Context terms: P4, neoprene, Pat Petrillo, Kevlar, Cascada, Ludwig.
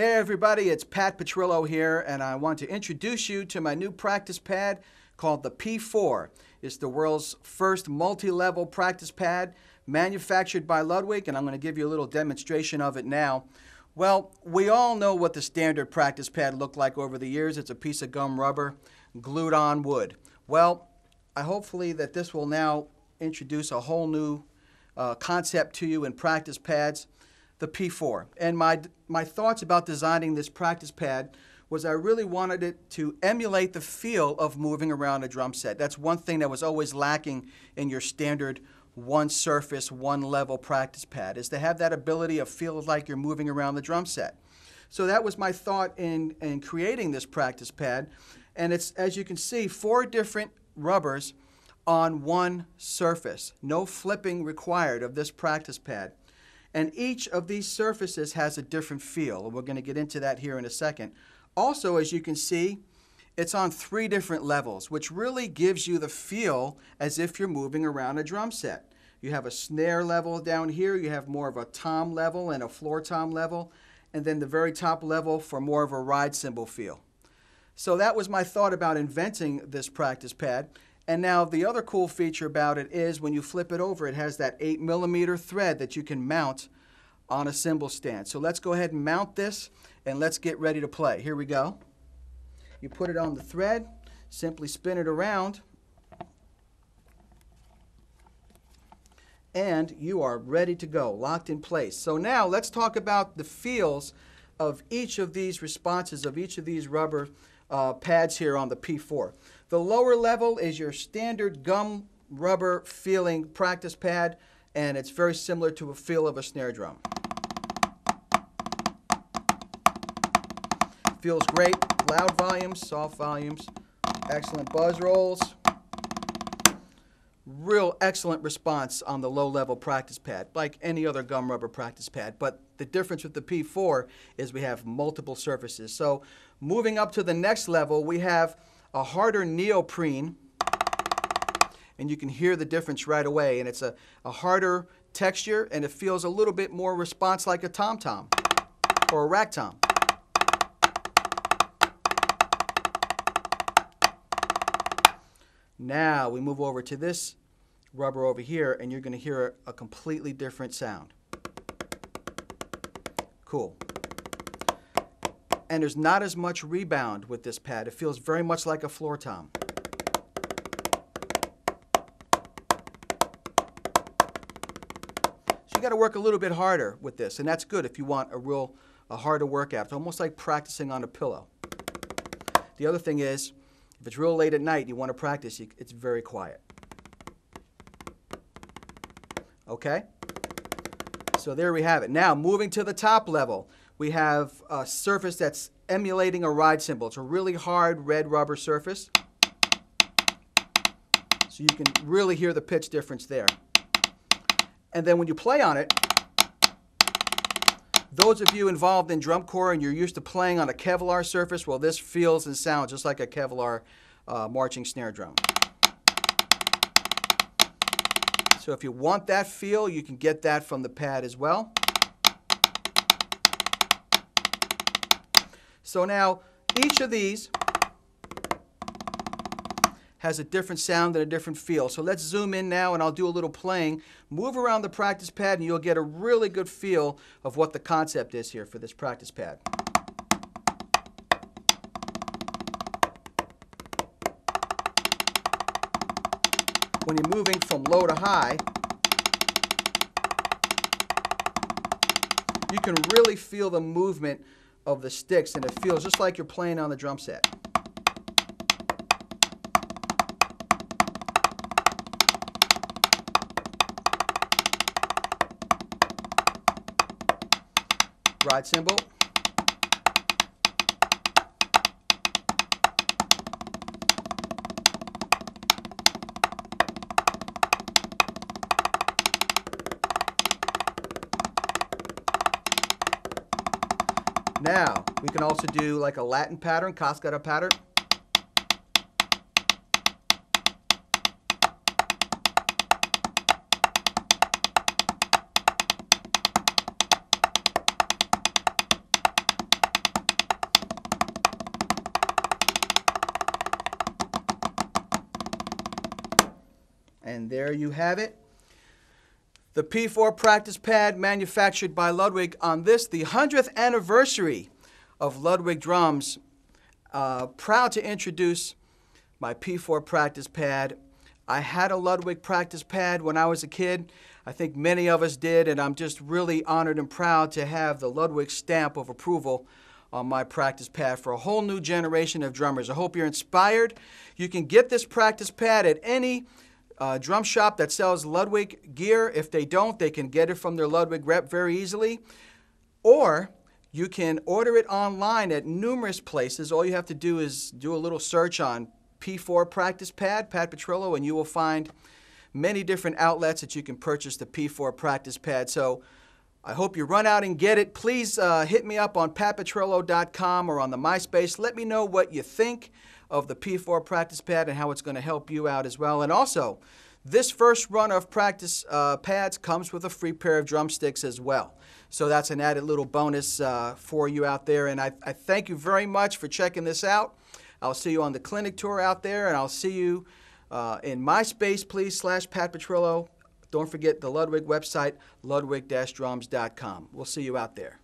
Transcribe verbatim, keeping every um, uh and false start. Hey everybody, it's Pat Petrillo here, and I want to introduce you to my new practice pad called the P four. It's the world's first multi-level practice pad manufactured by Ludwig, and I'm going to give you a little demonstration of it now. Well, we all know what the standard practice pad looked like over the years. It's a piece of gum rubber glued on wood. Well, I hopefully that this will now introduce a whole new uh, concept to you in practice pads. The P four. And my, my thoughts about designing this practice pad was I really wanted it to emulate the feel of moving around a drum set. That's one thing that was always lacking in your standard one surface, one level practice pad, is to have that ability of feel like you're moving around the drum set. So that was my thought in, in creating this practice pad. And it's, as you can see, four different rubbers on one surface. No flipping required of this practice pad. And each of these surfaces has a different feel, and we're going to get into that here in a second. Also, as you can see, it's on three different levels, which really gives you the feel as if you're moving around a drum set. You have a snare level down here, you have more of a tom level and a floor tom level, and then the very top level for more of a ride cymbal feel. So that was my thought about inventing this practice pad. And now the other cool feature about it is when you flip it over, it has that eight millimeter thread that you can mount on a cymbal stand. So let's go ahead and mount this, and let's get ready to play. Here we go. You put it on the thread, simply spin it around, and you are ready to go, locked in place. So now let's talk about the feels of each of these responses, of each of these rubber Uh, pads here on the P four. The lower level is your standard gum rubber feeling practice pad, and it's very similar to a feel of a snare drum. Feels great, loud volumes, soft volumes, excellent buzz rolls. Real excellent response on the low level practice pad, like any other gum rubber practice pad. But the difference with the P four is we have multiple surfaces. So moving up to the next level, we have a harder neoprene, and you can hear the difference right away. And it's a, a harder texture, and it feels a little bit more response like a tom-tom or a rack tom. Now we move over to this rubber over here, and you're going to hear a completely different sound. Cool. And there's not as much rebound with this pad. It feels very much like a floor tom. So you got to work a little bit harder with this, and that's good if you want a real a harder workout. It's almost like practicing on a pillow. The other thing is, if it's real late at night and you want to practice, it's very quiet. Okay? So there we have it. Now, moving to the top level, we have a surface that's emulating a ride cymbal. It's a really hard red rubber surface. So you can really hear the pitch difference there. And then when you play on it, those of you involved in drum corps and you're used to playing on a Kevlar surface, well, this feels and sounds just like a Kevlar uh, marching snare drum. So if you want that feel, you can get that from the pad as well. So now, each of these has a different sound and a different feel. So let's zoom in now, and I'll do a little playing. Move around the practice pad, and you'll get a really good feel of what the concept is here for this practice pad. When you're moving from low to high, you can really feel the movement of the sticks, and it feels just like you're playing on the drum set. Ride cymbal. Now, we can also do like a Latin pattern, Cascada pattern. And there you have it. The P four practice pad manufactured by Ludwig on this, the hundredth anniversary of Ludwig drums. Uh, proud to introduce my P four practice pad. I had a Ludwig practice pad when I was a kid. I think many of us did, and I'm just really honored and proud to have the Ludwig stamp of approval on my practice pad for a whole new generation of drummers. I hope you're inspired. You can get this practice pad at any uh, drum shop that sells Ludwig gear. If they don't, they can get it from their Ludwig rep very easily. Or you can order it online at numerous places. All you have to do is do a little search on P four practice pad, Pat Petrillo, and you will find many different outlets that you can purchase the P four practice pad. So I hope you run out and get it. Please uh, hit me up on pat petrillo dot com or on the MySpace. Let me know what you think of the P four practice pad and how it's going to help you out as well. And also, this first run of practice uh, pads comes with a free pair of drumsticks as well. So that's an added little bonus uh, for you out there. And I, I thank you very much for checking this out. I'll see you on the clinic tour out there, and I'll see you uh, in MySpace, please, slash Pat Petrillo. Don't forget the Ludwig website, ludwig dash drums dot com. We'll see you out there.